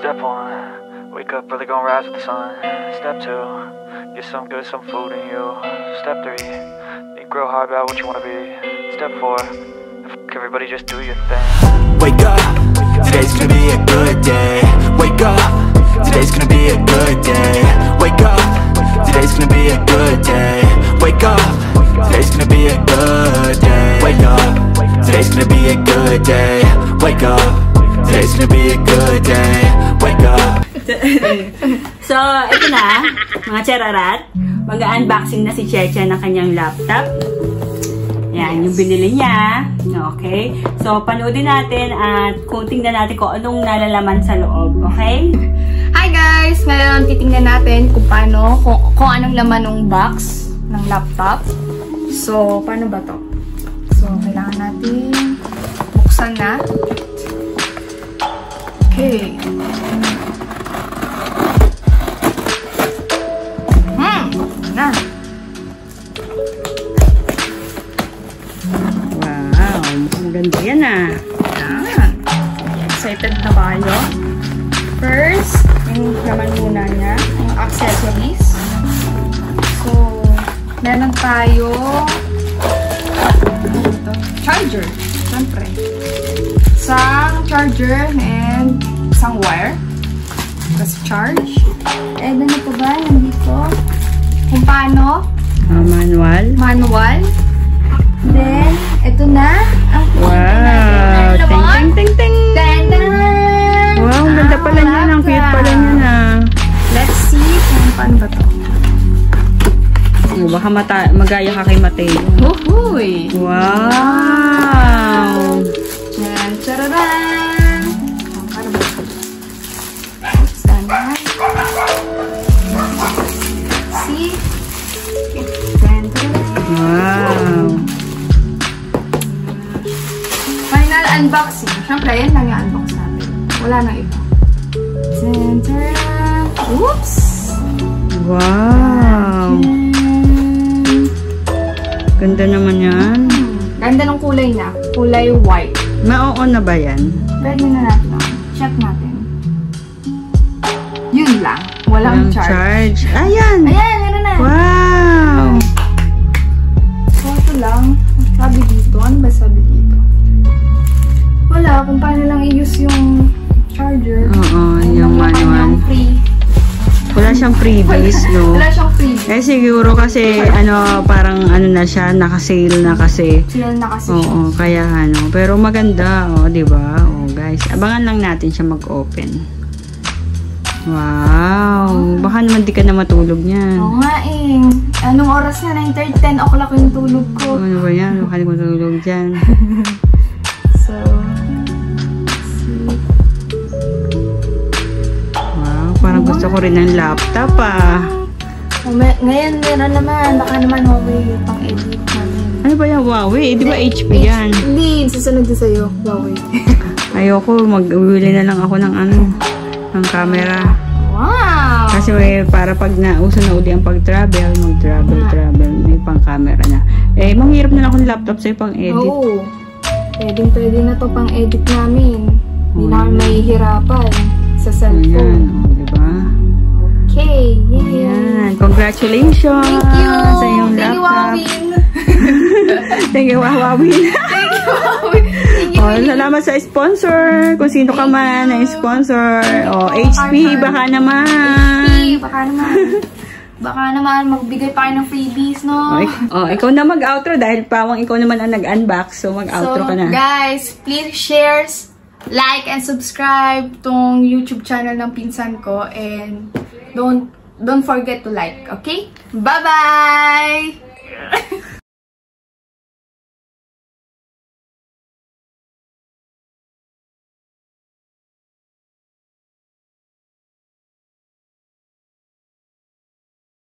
Step one, wake up early, gonna rise with the sun. Step two, get some good, some food in you. Step three, think real hard about what you wanna be. Step four, fuck everybody, just do your thing. Wake up, today's gonna be a good day. Wake up, today's gonna be a good day. Wake up, today's gonna be a good day. Wake up, today's gonna be a good day. Wake up, today's gonna be a good day. Wake up, today's gonna be a good day. Wake up. So, ito na, mga chararat. Mag-unboxing na si Cheche ng kanyang laptop. Yan, yung binili niya. Okay? So, panoodin natin at kung tingnan natin kung anong nalalaman sa loob. Okay? Hi guys! Ngayon, titingnan natin kung paano, kung anong laman ng box ng laptop. So, paano ba to? So, kailangan natin buksan na. Okay. Nah. Wow, ang ganda yan ah. Yan. Excited na ba kayo? First, yung naman muna niya, yung accessories. So, meron tayo charger, syempre. Isang charger and isang wire. Tapos charge. Eh, ano po ba? Nandito. Kung paano? Manual. Manual. Then, ito na. Wow! Ting, ting, ting, ting! Wow, ang ganda pala niya. Ang cute pala niya na. Let's see kung paano ba ito. Baka magaya ka kay Mateo. Uhuy! Wow! Taradan! Sana. See? Wow! Final unboxing. Siyempre, yan lang yung unbox natin. Wala nang iba. Oops! Wow! Ganda naman yan. Ganda ng kulay na. Kulay white. Na-oo na ba yan? Pwede na natin. Check natin. Yun lang. Walang charge. Ayan! Ayan! Ano na? Wow! So, ito lang. Sabi dito. Ano ba sabi dito? Wala. Kung paano lang i-use yung charger. Oo. Yung manual. Wala siyang freebies, no? Wala siyang freebies. Eh, siguro kasi, ano, parang, ano na siya, nakasale na kasi. Sale na kasi. Oo, kaya, ano. Pero maganda, o, diba? O, guys. Abangan lang natin siya mag-open. Wow. Baka naman di ka na matulog niyan. Oo nga, eh. Anong oras na? 9:30, 10 o'clock yung tulog ko. Ano ba yan? Baka di ko matulog dyan. So, parang gusto ko rin ng laptop ah. Ngayon meron naman. Baka naman Huawei yung pang-edit namin. Ano ba yan? Huawei? Di ba HP yan? Hindi. Susunod na sa'yo. Huawei. Ayoko. Mag-uwili na lang ako ng ano. Ng camera. Wow! Kasi para pag nauso na uli ang pag-travel, mag-travel. May pang-camera na. Eh, manghirap na lang akong laptop sa'yo pang-edit. Oo. Pwede na to pang-edit namin. Hindi na kami mahihirapan sa cellphone. Okay, yay! Ayan. Congratulations! Thank you! Sa iyong laptop. Thank you, Huawei! Thank you, Huawei! Thank you, Huawei! Salamat sa sponsor! Kung sino ka man ang sponsor. O, HP, baka naman! HP, baka naman! Baka naman, magbigay pa kayo ng freebies, no? O, ikaw na mag-outro dahil pawang ikaw naman ang nag-unbox. So, mag-outro ka na. So, guys, please share, like, and subscribe tong YouTube channel ng pinsan ko. And... Don't forget to like, okay? Bye-bye!